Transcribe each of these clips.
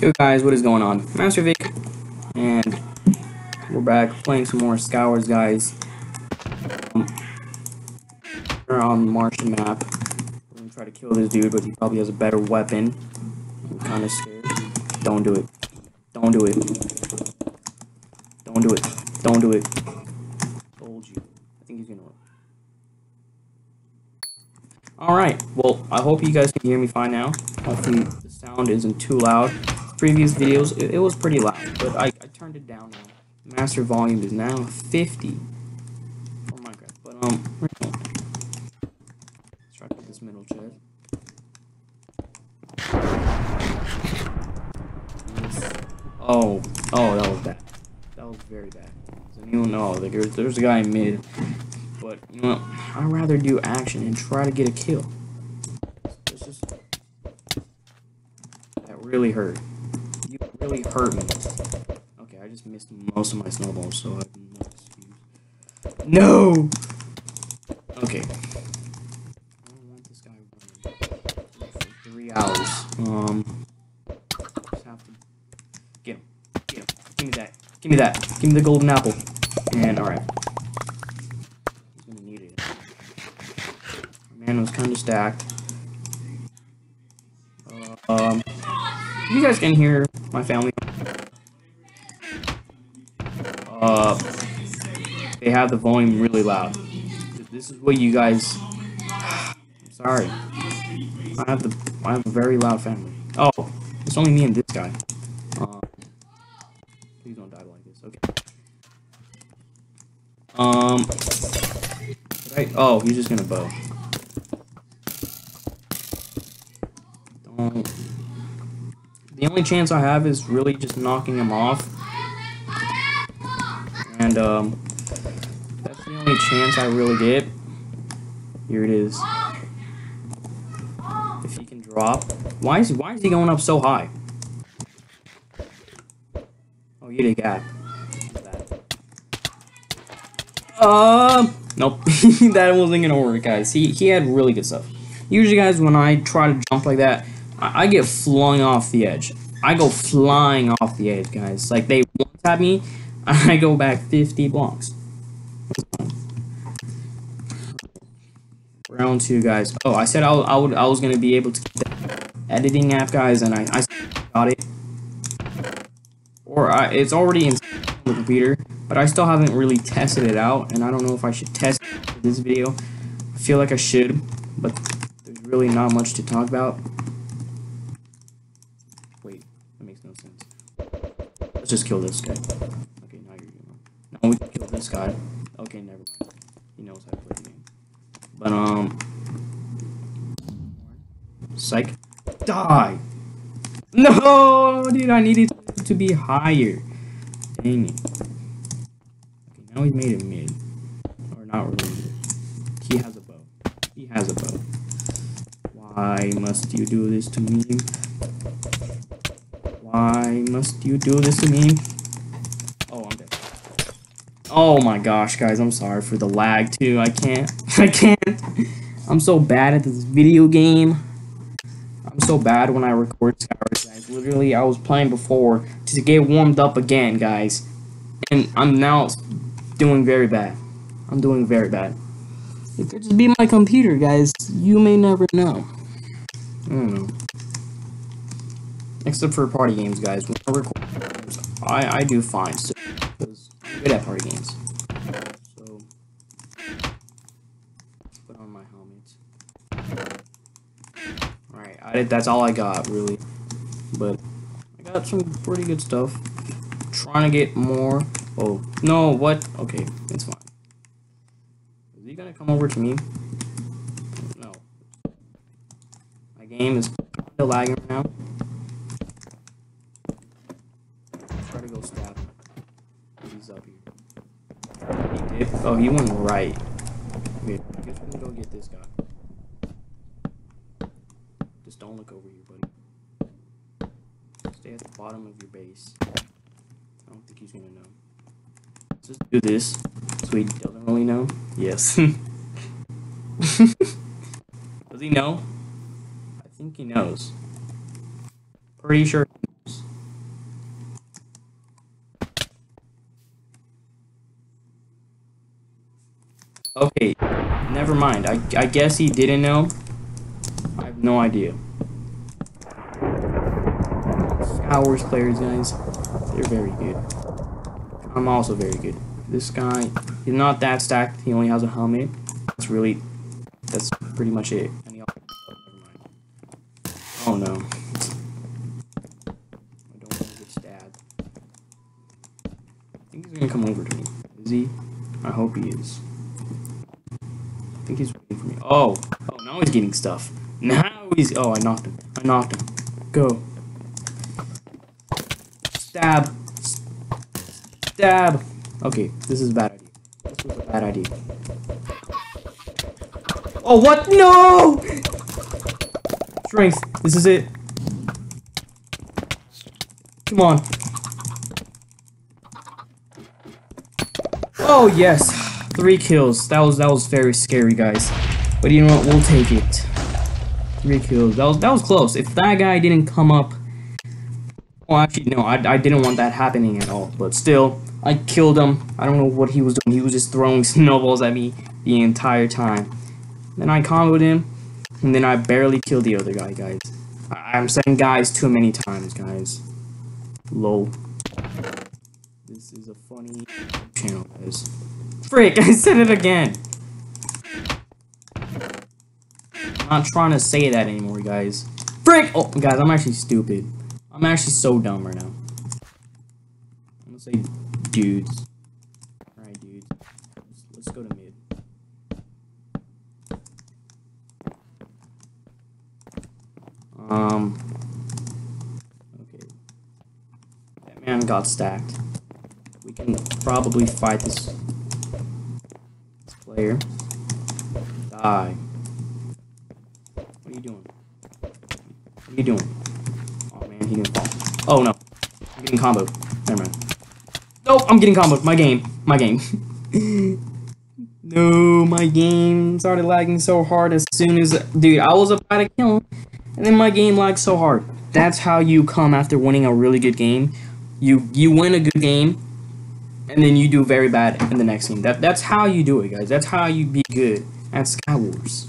Yo guys, what is going on? MNMVIC, and we're back playing some more Skywars, guys. We're on the Martian map. We're gonna try to kill this dude, but he probably has a better weapon. I'm kind of scared. Don't do it. Don't do it. Don't do it. Don't do it. Told you. I think he's gonna win. Alright, well, I hope you guys can hear me fine now. Hopefully the sound isn't too loud. Previous videos, it was pretty loud, but I turned it down now. Master volume is now 50 for Minecraft, but let's try to get this middle chest. Oh, that was bad. That was very bad. Does anyone know? Like, there's a guy in mid. But, you know, I'd rather do action and try to get a kill. It's just... That really hurt. You really hurt me. Okay, I just missed most of my snowballs, so I have no excuse. No! Okay. I don't want this guy running for 3 hours. Just have to... Get him. Get him. Give me that. Give me that. Give me the golden apple. And, alright. Man was kind of stacked. You guys can hear my family. They have the volume really loud. This is what you guys. I'm sorry. I have a very loud family. Oh, it's only me and this guy. Please don't die like this. Okay. Right. Oh, he's just gonna bow. The only chance I have is really just knocking him off, and that's the only chance I really get. Here it is. If he can drop, why is he going up so high? Oh, you did that. Nope, that wasn't gonna work, guys. He had really good stuff. Usually, guys, when I try to jump like that, I get flung off the edge. I go flying off the edge, guys. Like, they one tap me, I go back 50 blocks. Round two, guys. Oh, I said I was gonna be able to get that editing app, guys, and I got it. Or it's already installed on the computer, but I still haven't really tested it out, and I don't know if I should test it for this video. I feel like I should, but there's really not much to talk about. Just kill this guy. Okay, now you're gonna. Now we can kill this guy. Okay, never mind. He knows how to play the game. But psych. Die. No, dude, I needed to be higher. Dang it. Okay, now he's made it mid. Or not really mid. He has a bow. He has a bow. Why must you do this to me? Why must you do this to me? Oh, I'm dead. Oh my gosh, guys, I'm sorry for the lag too. I can't. I'm so bad at this video game. I'm so bad when I record Skywars, guys. Literally, I was playing before to get warmed up again, guys. And I'm now doing very bad. I'm doing very bad. It could just be my computer, guys. You may never know. I don't know. Except for party games, guys. When I record, I do fine still, because I'm good at party games. So, put on my helmet. Alright, that's all I got, really. But I got some pretty good stuff. I'm trying to get more. Oh, no, what? Okay, it's fine. Is he gonna come over to me? No. My game is still lagging right now. Oh, he went right. Okay, I guess we're gonna go get this guy. Just don't look over here, buddy. Stay at the bottom of your base. I don't think he's gonna know. Let's just do this so he doesn't really know. Yes. Does he know? I think he knows. Pretty sure he knows. Okay, never mind. I guess he didn't know. I have no idea. Skywars players, guys, they're very good. I'm also very good. This guy is not that stacked. He only has a helmet. That's pretty much it. And he also, oh, never mind. Oh no. I don't want to get stabbed. I think he's gonna come over to me. Is he? I hope he is. I think he's waiting for me. Oh! Oh, now he's getting stuff. Now he's... Oh, I knocked him. I knocked him. Go. Stab. Stab. Okay, this is a bad idea. This was a bad idea. Oh, what? No! Strength. This is it. Come on. Oh, yes. 3 kills. That was very scary, guys. But you know what? We'll take it. 3 kills. That was close. If that guy didn't come up... Well, actually, no. I didn't want that happening at all. But still, I killed him. I don't know what he was doing. He was just throwing snowballs at me the entire time. Then I comboed him, and then I barely killed the other guy, guys. I'm saying guys too many times, guys. Lol. This is a funny channel, guys. Frick, I said it again! I'm not trying to say that anymore, guys. Frick! Oh, guys, I'm actually stupid. I'm actually so dumb right now. I'm gonna say dudes. Alright, dudes. Let's go to mid. Okay. That man got stacked. We can probably fight this player. Die. What are you doing? What are you doing? Oh man, he didn't fall. Oh no. I'm getting comboed. Never mind. Nope, I'm getting comboed. My game. My game. No, my game started lagging so hard as soon as... Dude, I was about to kill him. And then my game lags so hard. That's how you come after winning a really good game. You win a good game, and then you do very bad in the next game. That's how you do it, guys. That's how you be good at Skywars.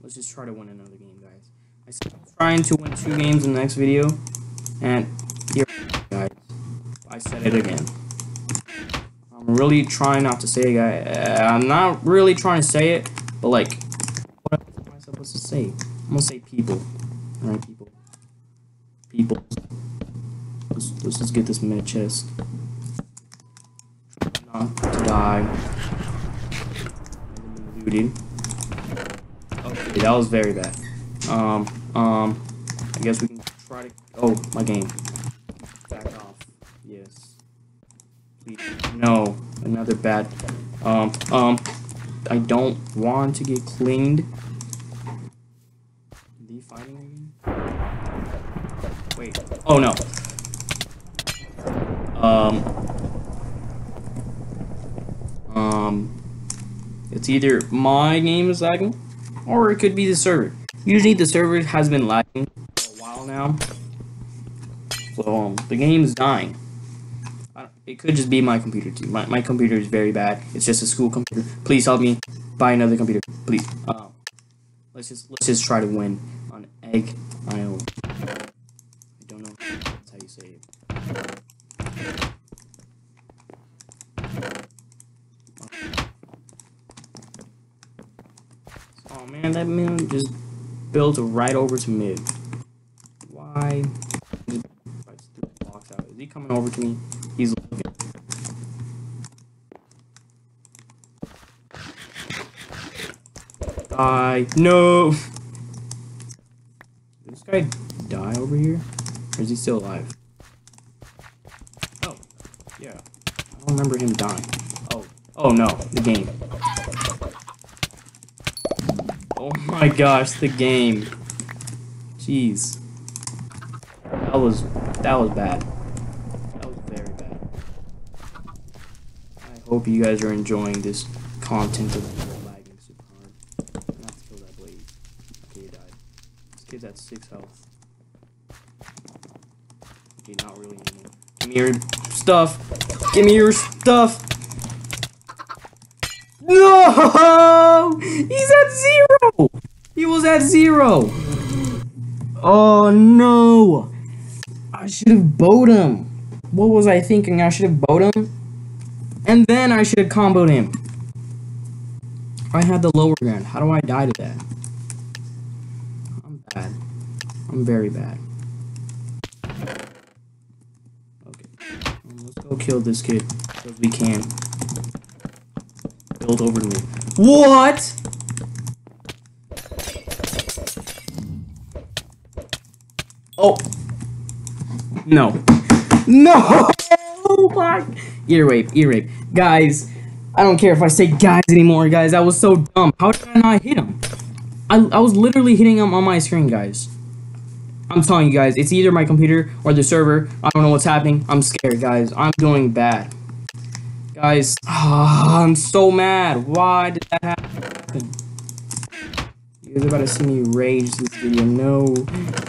Let's just try to win another game, guys. I said I'm trying to win 2 games in the next video, and here, guys, I said it again. I'm really trying not to say it, guys. I'm not really trying to say it, but like. What's to say? I'm gonna say people. Alright, people. People. Let's just get this mid chest. Not to die. Looted. Okay, that was very bad. I guess we can try to. Oh, my game. Back off. Yes. Please. No. Another bad. I don't want to get cleaned. Fighting again? Wait. Oh no. It's either my game is lagging, or it could be the server. Usually the server has been lagging for a while now, so the game's dying. It could just be my computer too. My computer is very bad. It's just a school computer. Please help me buy another computer, please. Let's just try to win. Egg.io. I don't know if that's how you say it. Oh man, that man just built right over to mid. Why? Just blocks out. Is he coming over to me? He's looking. I no. Did this guy die over here? Or is he still alive? Oh, yeah. I don't remember him dying. Oh, oh no, the game. Oh my gosh, the game. Jeez. That was bad. That was very bad. I hope you guys are enjoying this content of kids at 6 health. Okay, not really anymore. Give me your stuff. Give me your stuff. No! He's at zero! He was at zero! Oh no! I should have bowed him. What was I thinking? I should have bowed him. And then I should have comboed him. I had the lower ground. How do I die to that? I'm bad. I'm very bad. Okay. Let's go kill this kid. Because we can. Build over to me. What? Oh. No. No! Oh my! Ear rape, ear rape. Guys, I don't care if I say guys anymore, guys. I was so dumb. How did I not hit him? I was literally hitting him on my screen, guys. I'm telling you guys, it's either my computer or the server. I don't know what's happening. I'm scared, guys. I'm doing bad. Guys, I'm so mad. Why did that happen? You guys are about to see me rage this video. No.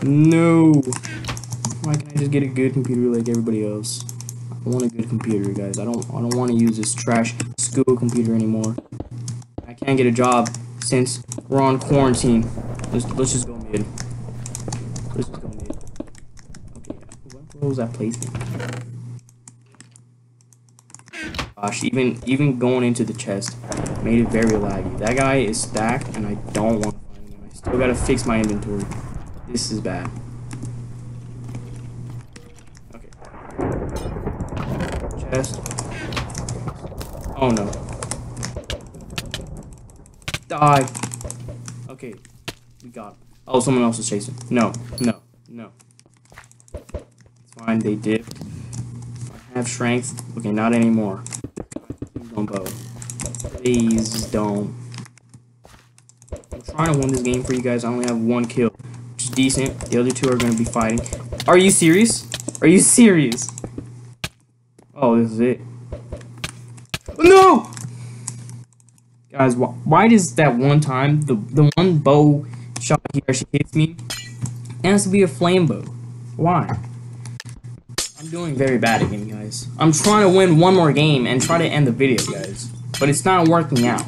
No. Why can't I just get a good computer like everybody else? I want a good computer, guys. I don't want to use this trash school computer anymore. I can't get a job since we're on quarantine. Let's just go mid. Let's just go mid. Okay, what was that placement? Gosh, even going into the chest made it very laggy. That guy is stacked, and I don't want to find him. I still gotta fix my inventory. This is bad. Chest. Oh no. Die. Okay. We got him. Oh, someone else is chasing. No. No. No. It's fine. They did. I have strength. Okay, not anymore. Please don't bow. Please don't. I'm trying to win this game for you guys. I only have one kill, which is decent. The other two are going to be fighting. Are you serious? Are you serious? Oh, this is it. No! Guys, why does that one time, the one bow shot here, she hits me, it has to be a flame bow? Why? I'm doing very bad again, guys. I'm trying to win one more game and try to end the video, guys. But it's not working out.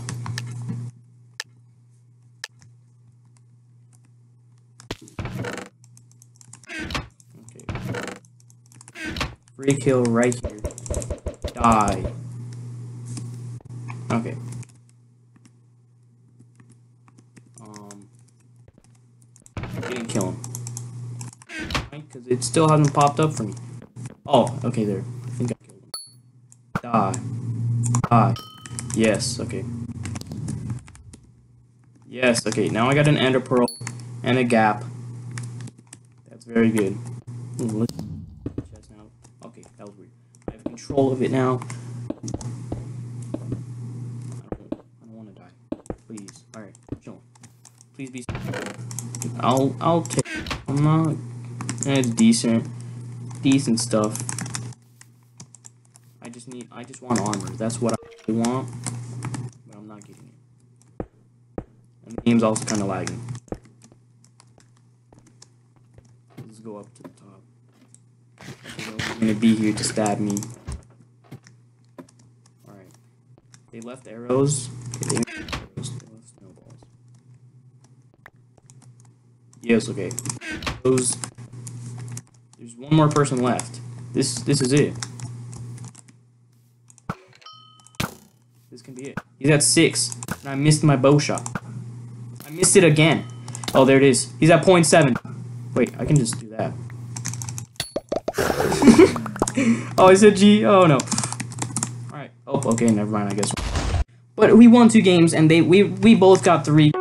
Okay. Free kill right here. Die. Okay. I didn't kill him. Right? Because it still hasn't popped up for me. Oh, okay, there. I think I killed him. Die. Die. Yes, okay. Yes, okay. Now I got an ender pearl and a gap. That's very good. Ooh, control of it now. I don't want to die. Please. Alright, chill. Please be. I'll take it. I'm not. It's decent. Decent stuff. I just want armor. That's what I really want. But I'm not getting it. And the game's also kind of lagging. Let's go up to the top. I'm gonna be here to stab me. They left arrows. Okay, they left snowballs. Yes, okay. Those. There's one more person left. This is it. This can be it. He's at 6, and I missed my bow shot. I missed it again. Oh, there it is. He's at 0.7. Wait, I can just do that. Oh, I said G. Oh no. Oh, okay, never mind, I guess. But we won 2 games, and we both got 3.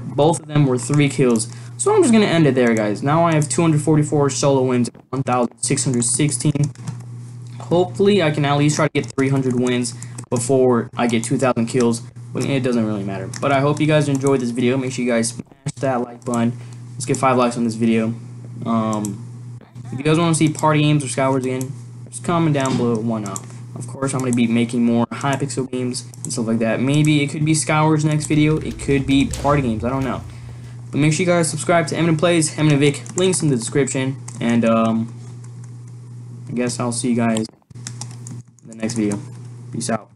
Both of them were 3 kills. So I'm just gonna end it there, guys. Now I have 244 solo wins, 1,616. Hopefully, I can at least try to get 300 wins before I get 2,000 kills. But it doesn't really matter. But I hope you guys enjoyed this video. Make sure you guys smash that like button. Let's get 5 likes on this video. If you guys want to see party games or Skywars again, just comment down below. Why not? Of course, I'm going to be making more Hypixel games and stuff like that. Maybe it could be Skywars next video. It could be party games. I don't know. But make sure you guys subscribe to MNM Plays, MNMVIC. Links in the description. And, I guess I'll see you guys in the next video. Peace out.